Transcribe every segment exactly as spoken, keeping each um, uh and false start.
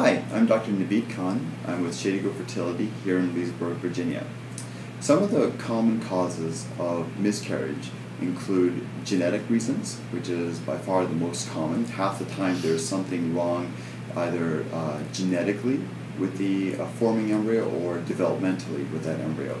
Hi, I'm Doctor Naveed Khan. I'm with Shady Grove Fertility here in Leesburg, Virginia. Some of the common causes of miscarriage include genetic reasons, which is by far the most common. Half the time there's something wrong either uh, genetically with the uh, forming embryo or developmentally with that embryo.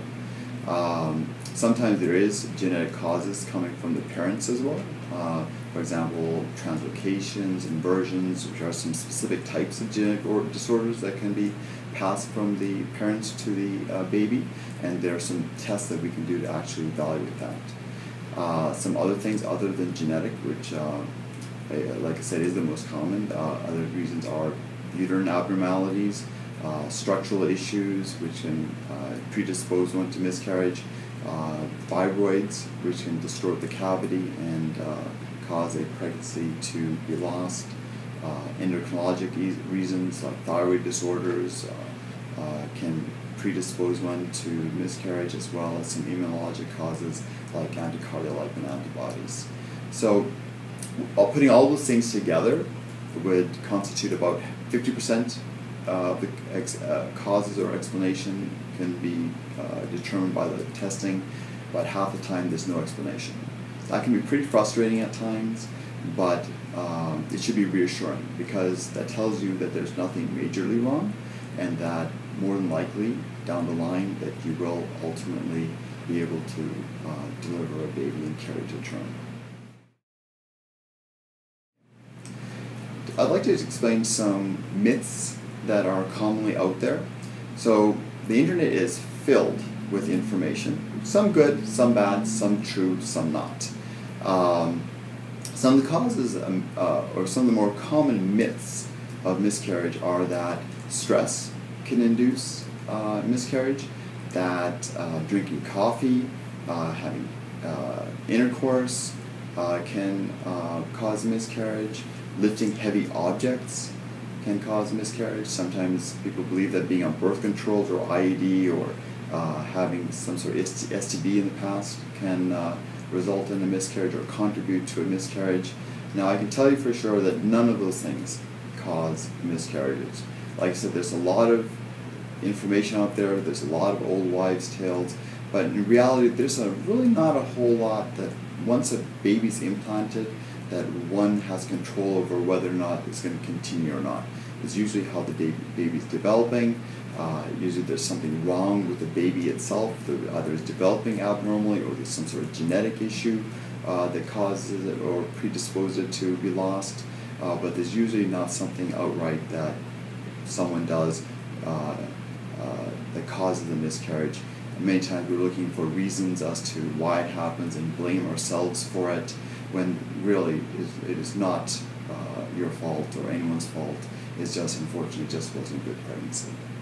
Um, sometimes there is genetic causes coming from the parents as well. Uh, for example, translocations, inversions, which are some specific types of genetic or disorders that can be passed from the parents to the uh, baby, and there are some tests that we can do to actually evaluate that. Uh, some other things other than genetic, which uh, like I said is the most common, uh, other reasons are uterine abnormalities, uh, structural issues which can uh, predispose one to miscarriage, Uh, fibroids, which can distort the cavity and uh, cause a pregnancy to be lost, uh, endocrinologic e reasons like thyroid disorders uh, uh, can predispose one to miscarriage, as well as some immunologic causes like anti-cardiolipin antibodies. So all, putting all those things together would constitute about fifty percent of uh, the ex uh, causes or explanation can be uh, determined by the testing, but half the time there's no explanation. That can be pretty frustrating at times, but um, it should be reassuring, because that tells you that there's nothing majorly wrong, and that more than likely down the line that you will ultimately be able to uh, deliver a baby and carry to term. I'd like to explain some myths that are commonly out there. So the internet is filled with information, some good, some bad, some true, some not. Um, some of the causes um, uh, or some of the more common myths of miscarriage are that stress can induce uh, miscarriage, that uh, drinking coffee, uh, having uh, intercourse uh, can uh, cause miscarriage, lifting heavy objects can cause miscarriage. Sometimes people believe that being on birth controls or I U D or uh, having some sort of S T D in the past can uh, result in a miscarriage or contribute to a miscarriage. Now, I can tell you for sure that none of those things cause miscarriages. Like I said, there's a lot of information out there, there's a lot of old wives' tales, but in reality there's a, really not a whole lot that once a baby's implanted that one has control over whether or not it's going to continue or not. It's usually how the baby, baby's developing. Uh, usually there's something wrong with the baby itself. They're either it's developing abnormally or there's some sort of genetic issue uh, that causes it or predisposes it to be lost. Uh, but there's usually not something outright that someone does uh, uh, that causes the miscarriage. Many times we're looking for reasons as to why it happens and blame ourselves for it, when really it is not uh, your fault or anyone's fault. It's just, unfortunately, just wasn't a good pregnancy.